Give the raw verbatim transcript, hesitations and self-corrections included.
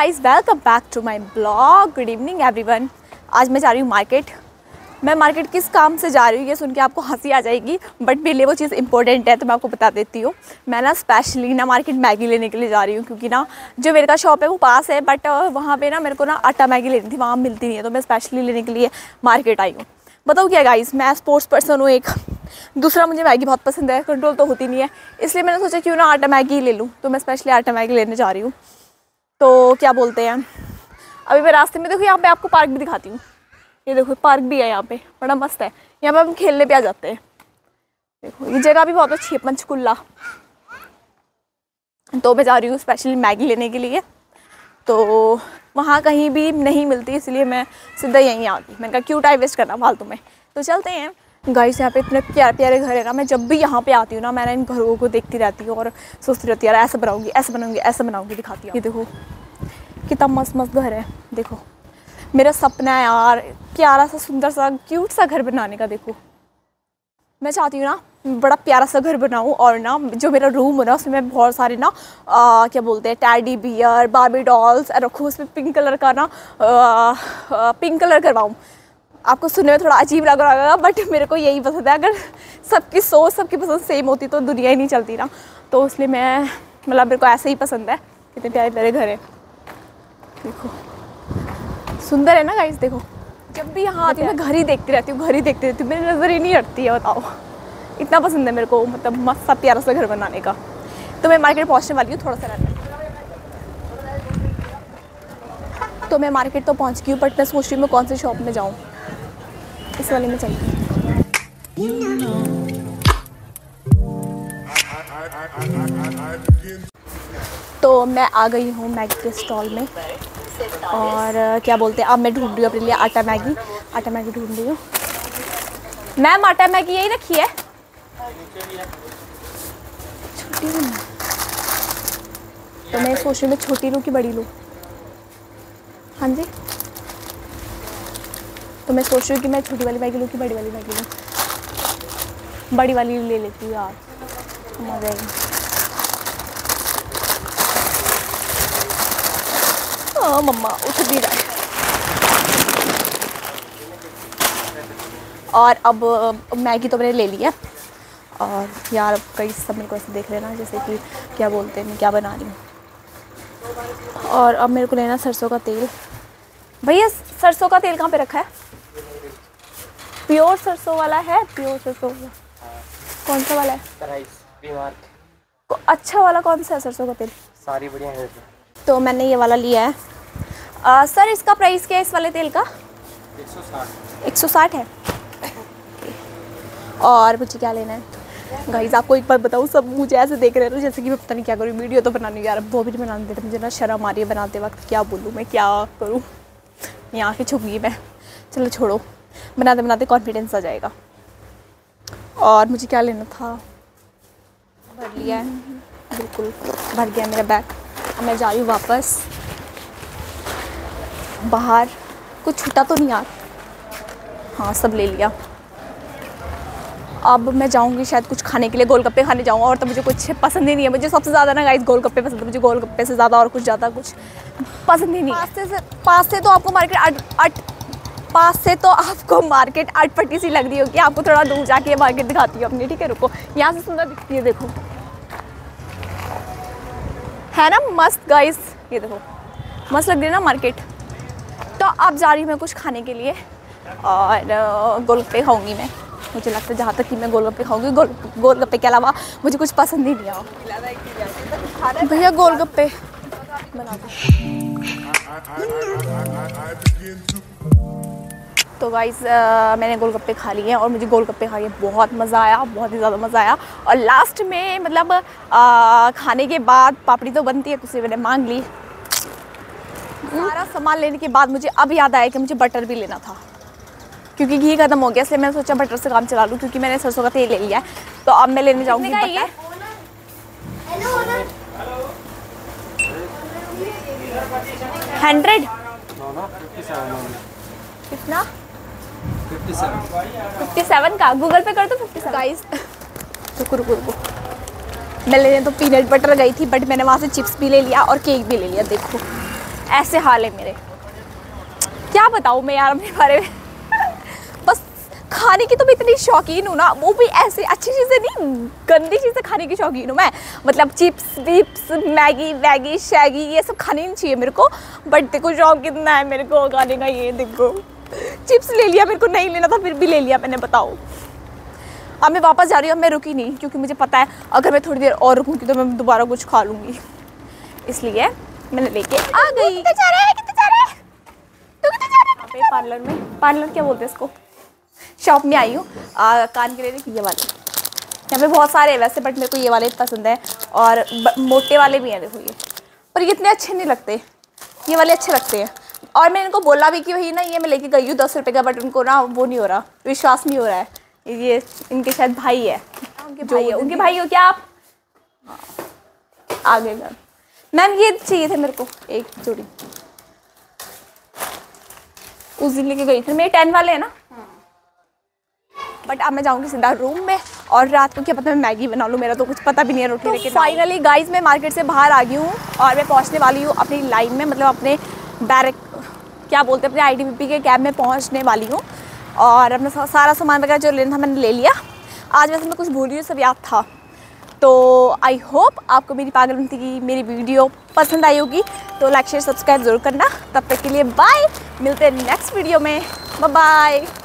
Guys, welcome back to my blog. Good evening everyone. आज मैं जा रही हूँ मार्केट। मैं मार्केट किस काम से जा रही हूँ ये सुन के आपको हंसी आ जाएगी, बट मेरे लिए वो चीज़ इंपॉर्टेंट है तो मैं आपको बता देती हूँ। मैं ना स्पेशली ना मार्केट मैगी लेने के लिए जा रही हूँ, क्योंकि ना जो मेरे का शॉप है वो पास है, बट वहाँ पे ना मेरे को ना आटा मैगी लेनी थी, वहाँ मिलती नहीं है, तो मैं स्पेशली लेने के लिए मार्केट आई हूँ। बताओ क्या गाइस, मैं स्पोर्ट्स पर्सन हूँ एक, दूसरा मुझे मैगी बहुत पसंद है, कंट्रोल तो होती नहीं है, इसलिए मैंने सोचा क्यों ना आटा मैगी ले लूँ, तो मैं स्पेशली आटा मैगी लेने जा रही हूँ। तो क्या बोलते हैं, अभी मैं रास्ते में, देखो यहाँ पे आपको पार्क भी दिखाती हूँ, ये देखो पार्क भी है यहाँ पे, बड़ा मस्त है, यहाँ पे हम खेलने पे आ जाते हैं। देखो ये जगह भी बहुत अच्छी है, पंचकुला। तो मैं जा रही हूँ स्पेशली मैगी लेने के लिए, तो वहाँ कहीं भी नहीं मिलती, इसलिए मैं सीधा यहीं आ गई। मैंने कहा क्यों टाइम वेस्ट करना फालतू में, तो चलते हैं। गाइस यहाँ पे इतने प्यारे प्यारे घर है ना, मैं जब भी यहाँ पे आती हूँ ना, मैं इन घरों को देखती रहती हूँ और सोचती रहती हूँ यार ऐसा बनाऊँगी ऐसा बनाऊँगी ऐसा बनाऊँगी। दिखाती हूँ, ये देखो कितना मस्त मस्त घर है। देखो मेरा सपना है यार, प्यारा सा सुंदर सा क्यूट सा घर बनाने का। देखो मैं चाहती हूँ ना बड़ा प्यारा सा घर बनाऊँ, और ना जो मेरा रूम हो ना उसमें मैं बहुत सारे ना आ, क्या बोलते हैं टैडी बियर बार्बी डॉल्स रखूँ, उसमें पिंक कलर का ना आ, आ, पिंक कलर करवाऊँ। आपको सुनने में थोड़ा अजीब लग रहा होगा, बट मेरे को यही पसंद है। अगर सबकी सोच सबकी पसंद सेम होती तो दुनिया ही नहीं चलती ना, तो इसलिए मैं मतलब मेरे को ऐसे ही पसंद है। कितने प्यारे प्यारे घर हैं, देखो सुंदर है ना गाइस। देखो जब भी यहाँ आती हूँ मैं घर ही देखती रहती हूँ, घर ही देखती रहती हूँ, मेरी नज़र ही नहीं हटती है, बताओ इतना पसंद है मेरे को, मतलब मस्त सा प्यारा सा घर बनाने का। तो मैं मार्केट पहुँचने वाली हूँ, थोड़ा सा रहना है। तो मैं मार्केट तो पहुँच गई हूँ, बट मैं सोच रही हूँ मैं कौन से शॉप में जाऊँ, इस वाले में चाहिए। तो मैं आ गई हूँ मैगी के स्टॉल में, और क्या बोलते हैं अब मैं ढूंढ रही हूँ अपने लिए आटा मैगी, आटा मैगी ढूंढ रही हूँ। मैम आटा मैगी यही रखी है, छोटी लूँ? तो मैं सोच रही हूँ मैं छोटी लूँ कि बड़ी लूँ। हाँ जी, तो मैं सोच रही हूँ कि मैं छोटी वाली मैगी लूँ कि बड़ी वाली मैगी लूँ। बड़ी वाली ले लेती हूँ यार, मज़ा आएगी। हाँ मम्मा उठ भी रहा है। और अब मैगी तो मैंने ले ली है, और यार अब कई सब मेरे को ऐसे देख लेना जैसे कि क्या बोलते हैं मैं क्या बना रही हूँ। और अब मेरे को लेना सरसों का तेल। भैया सरसों का तेल कहाँ पे रखा है? प्योर सरसों वाला है? प्योर सरसों वाला कौन सा वाला है? को अच्छा वाला कौन सा है सरसों का तेल? सारी बढ़िया है। तो मैंने ये वाला लिया है। आ, सर इसका प्राइस क्या है इस वाले तेल का? एक सौ साठ है। और मुझे क्या लेना है गाइस, आपको एक बार बताऊँ, सब मुझे ऐसे देख रहे हो जैसे कि मैं पता नहीं क्या करूँ, वीडियो तो बनानी यार वो भी नहीं बनाने देते मुझे, ना शर्म आ रही है बनाते वक्त, क्या बोलूँ मैं क्या करूँ, यहाँ के छुप गई मैं। चलो छोड़ो, बनाते बनाते कॉन्फिडेंस आ जाएगा। और मुझे क्या लेना था, भर लिया है, बिल्कुल भर गया मेरा बैग। अब मैं जा रही हूँ वापस बाहर, कुछ छूटा तो नहीं यार? हाँ सब ले लिया। अब मैं जाऊँगी शायद कुछ खाने के लिए, गोलगप्पे खाने जाऊँगा, और तो मुझे कुछ पसंद ही नहीं है। मुझे सबसे ज़्यादा ना गाइस गोलगप्पे पसंद है, मुझे गोलगप्पे से ज़्यादा और कुछ ज़्यादा कुछ पसंद ही नहीं। पास्ते से पास्ते तो आपको मार्केट अट अट पास से तो आपको मार्केट अटपटी सी लग रही होगी, आपको थोड़ा दूर जाके मार्केट दिखाती हूँ अपनी, ठीक है? रुको, यहाँ से सुंदर दिखती है, देखो है ना मस्त गाइस, ये देखो मस्त लग रही है ना मार्केट। तो अब जा रही हूँ मैं कुछ खाने के लिए, और गोलगप्पे खाऊंगी मैं। मुझे लगता है जहाँ तक कि मैं गोलगप्पे खाऊंगी, गोल गोलगप्पे के अलावा मुझे कुछ पसंद ही नहीं आया। भैया गोलगप्पे बना दो। तो गाइस मैंने गोलगप्पे खा लिए हैं, और मुझे गोलगप्पे खा के बहुत मज़ा आया, बहुत ही ज़्यादा मज़ा आया। और लास्ट में मतलब आ, खाने के बाद पापड़ी तो बनती है, कुछ मैंने मांग ली। सारा सामान लेने के बाद मुझे अब याद आया कि मुझे बटर भी लेना था, क्योंकि घी खत्म हो गया, इसलिए मैंने सोचा बटर से काम चला लूँ, क्योंकि मैंने सरसों का तेल ले लिया है। तो अब मैं लेने जाऊँगी बटर। हंड्रेड कितना? सत्तावन का गूगल पे कर दो। सत्तावन गाइस रुको रुको रुको, मैं लेने तो पीनट बटर गई थी, बट मैंने वहाँ से चिप्स भी ले लिया और केक भी ले लिया। देखो ऐसे हाल है मेरे, क्या बताऊँ मैं यार अपने बारे में। बस खाने की तो मैं इतनी शौकीन हूँ ना, वो भी ऐसे अच्छी चीज़ें नहीं, गंदी चीज़ें खाने की शौकीन हूँ मैं। मतलब चिप्स विप्स मैगी वैगी शैगी ये सब खाने नहीं चाहिए मेरे को, बट देखो शौक कितना है मेरे को खाने का। ये देखो चिप्स ले लिया, मेरे को नहीं लेना था फिर भी ले लिया मैंने, बताओ। अब मैं वापस जा रही हूँ, अब मैं रुकी नहीं क्योंकि मुझे पता है अगर मैं थोड़ी देर और रुकूँगी तो मैं दोबारा कुछ खा लूँगी, इसलिए मैंने लेके आ गई। पार्लर में, पार्लर क्या बोलते हैं इसको, शॉप में आई हूँ कान के लिए। ये वाले यहाँ पे बहुत सारे हैं वैसे, बट मेरे को ये वाले पसंद है, और मोटे वाले भी हैं देखो ये, पर ये इतने अच्छे नहीं लगते, ये वाले अच्छे लगते हैं। और मैंने इनको बोला भी कि वही ना ये मैं लेके गई हूँ दस रुपये का, बट उनको ना वो नहीं हो रहा, विश्वास नहीं हो रहा है। ये इनके शायद भाई है, उनके भाई है, उनके भाई हो क्या आप? आगे मैम, मैम ये चाहिए थे मेरे को एक जोड़ी, उस दिन लेके गई थी मेरे, टेन वाले हैं ना। बट अब मैं जाऊँगी सीधा रूम में, और रात को क्या पता मैं मैगी बना लूँ, मेरा तो कुछ पता भी नहीं है रोटी लेके। फाइनली गाइज मैं मार्केट से बाहर आ गई हूँ, और मैं पहुँचने वाली हूँ अपनी लाइन में, मतलब अपने डायरेक्ट क्या बोलते हैं अपने आई डी बी पी के कैब में पहुँचने वाली हूँ। और अपना सारा सामान वगैरह जो लेना था मैंने ले लिया। आज वैसे मैं कुछ भूल रही हूँ, सब याद था। तो आई होप आपको मेरी पागलपंती की मेरी वीडियो पसंद आई होगी, तो लाइक शेयर सब्सक्राइब जरूर करना। तब तक के लिए बाय, मिलते हैं नेक्स्ट वीडियो में, बाय बाय।